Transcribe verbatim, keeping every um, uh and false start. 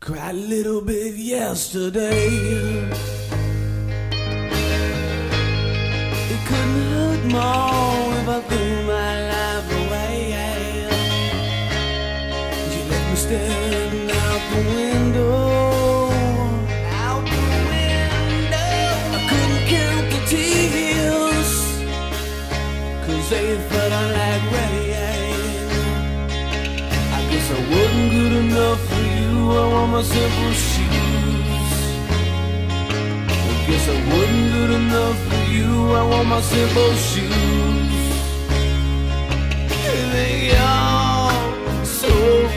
Cried a little bit yesterday. It couldn't hurt more if I threw my life away. You left me staring out the window, out the window. I couldn't count the tears, 'cause they felt like rain. I guess I wasn't good enough for you. I wore my simple shoes. I guess I wasn't good enough for you. I wore my simple shoes. Here they are, so